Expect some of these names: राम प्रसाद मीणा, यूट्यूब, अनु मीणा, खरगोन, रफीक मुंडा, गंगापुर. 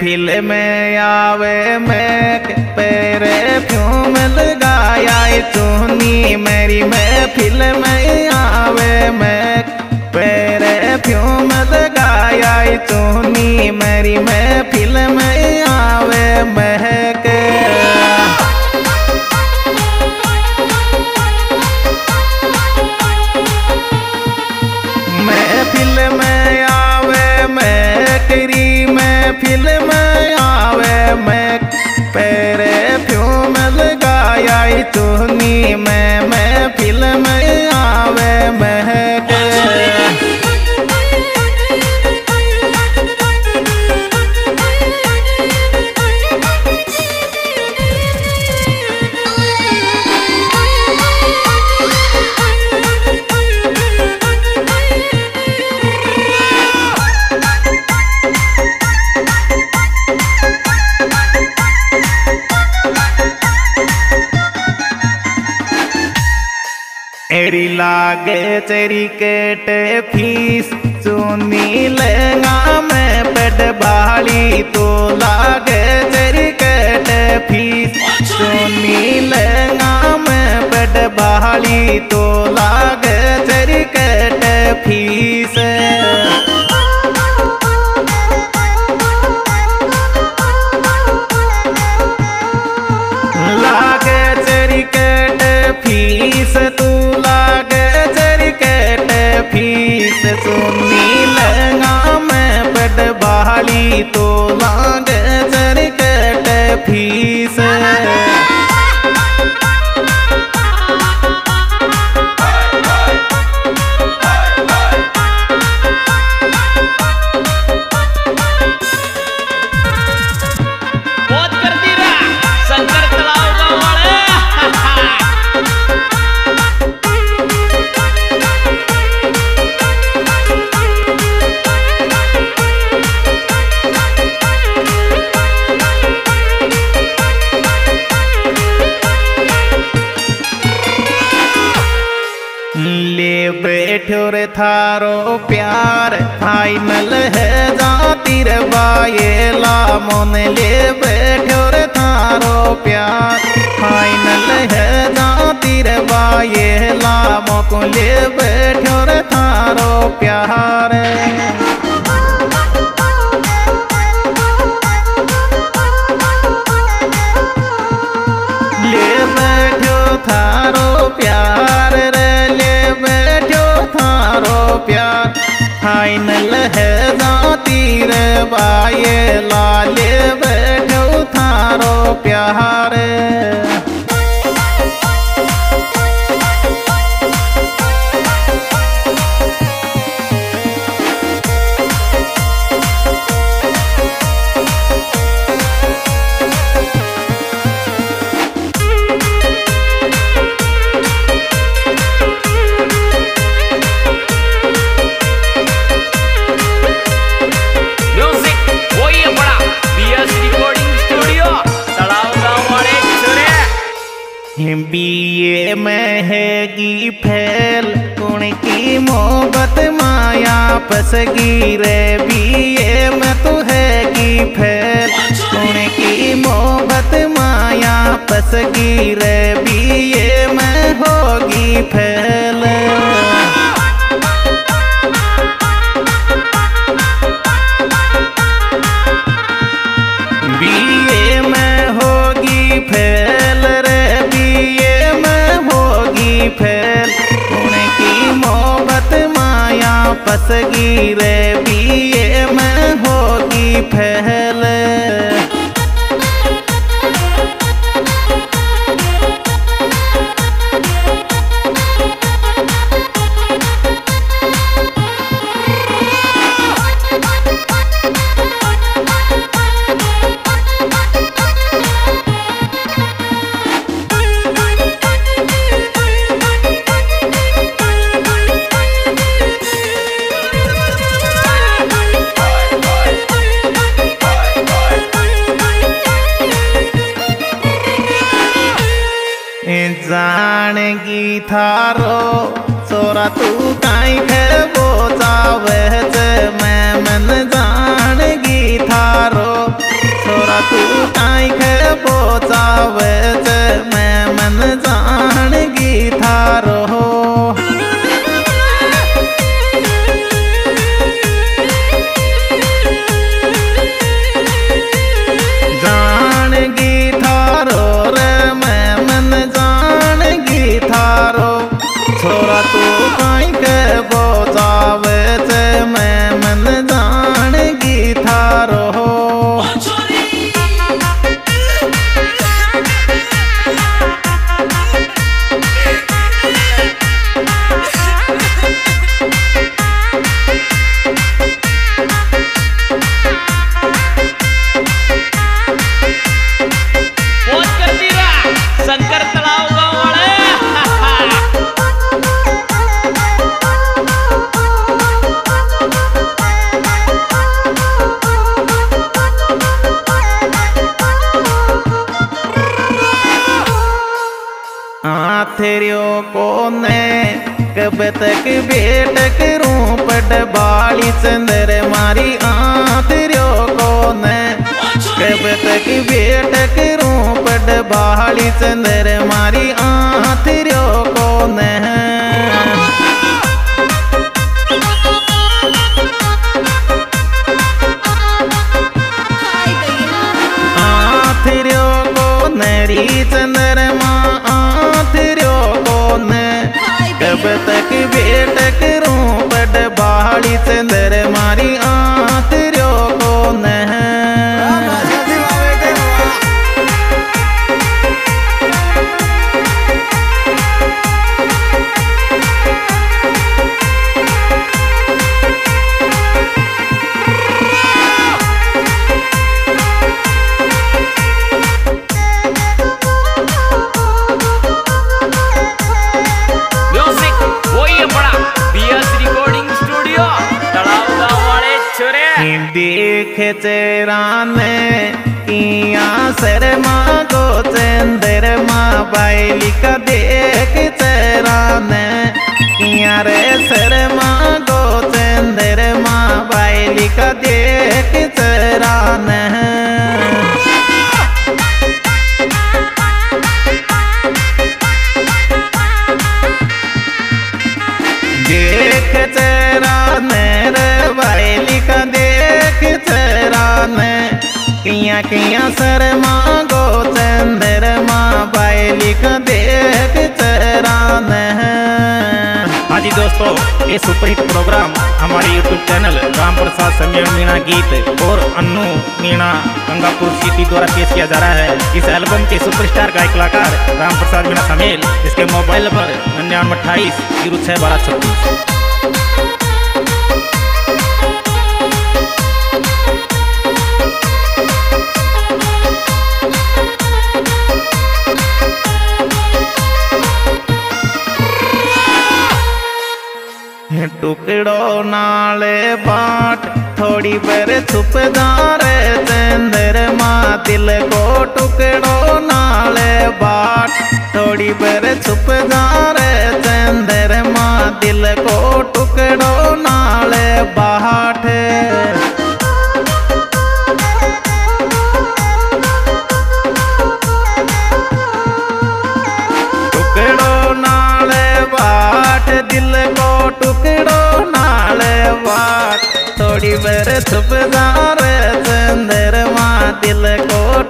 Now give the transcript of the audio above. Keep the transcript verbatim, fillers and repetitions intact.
महफिल में आवे मैं पेरे फ्यूम लगाया चुनी मेरी महफिल में आवे मैं पेरे फ्यूम लगाया चुनी मेरी महफिल में आवे महक महफिल में आवे मैं तेरी महफिल में आवे मैं पेरे फ्यूम लगाया तूनी मैं महफिल में आवे महक तेरी लागे तेरी केटे फीस चुनी लेगा मैं पेट बाली तो लागे तेरी केटे फीस चुनी लेगा मैं पेट बाली तो लागे तेरी केटे फीस लागे तेरी केटे फीस तू लागे तेरी केटे फीस सुनी लगा मैं बड़ बहाली तो लागे तेरी केटे फीस बैठो रे थारो प्यार फाइनल है जाती रे बायला मन ले बैठो रे थारो प्यार फाइनल है जाती रे बायला मोको ले बैठो रे थारो प्यार ले बैठो थारो प्यार रे ले बैठो थारो प्यार फाइनल है जाती रे बाये लाले बैठो थारो प्यार बीए में हैगी फैल कुण की मोहब्बत माया फसगी रे बीए में तो हैगी फैल कुण की मोहब्बत माया फसगी रे बीए में होगी फैल बीए में होगी फैल फैल कुण की मोहब्बत माया फसगी रे बीए में होगी फैल जानगी थारो सोरा तू काई है वो जावे मैं मन जानगी थारो जावे ते मैं मन जानगी थारो जानगी थारो रे मैं मन जानगी थारो छोरा तू काई के बो जावे ते मैं मन जानगी थारो तेरियों को ने कब तक बेटक रूप डबाली चंदर मारी आंतरियों को ने कब तक बेटक रूप डबाली चंदर मारी आंतरियों को ने आंतरियों को नरी चंदर कब तक बेटक रूप डबाली चंदर मारी आंतरियों को न देखे चेराने किया शर्मा गो चंदर माँ बाइली का देख चेराने किया रे शर्मा गो चंदर माँ बाइली का देख चेराने देख चेराने रे बाइली का किया किया शर्मा गो चंदर माँ बाइली का देख चरान है। हाँ जी दोस्तों, ये सुपरहिट प्रोग्राम हमारे यूट्यूब चैनल राम प्रसाद मीणा गीत और अनु मीणा गंगापुर सिटी द्वारा पेश किया जा रहा है। इस एल्बम के सुपरस्टार गायक कलाकार राम प्रसाद मीणा शामिल। इसके मोबाइल नंबर निन्यानवे अट्ठाईस जीरो छः बारह छब्बीस। टुकड़ो नाले बाट थोड़ी पर छुपदारे चंदर माँ दिल को टुकड़ो नाले बाट थोड़ी पर छुपदारे चंदर माँ दिल को टुकड़ो नाले बाट टुकड़ो नाले बाट दिल को टुकड़ो नाले बात थोड़ी बेर छुपदार चंदर माँ दिल को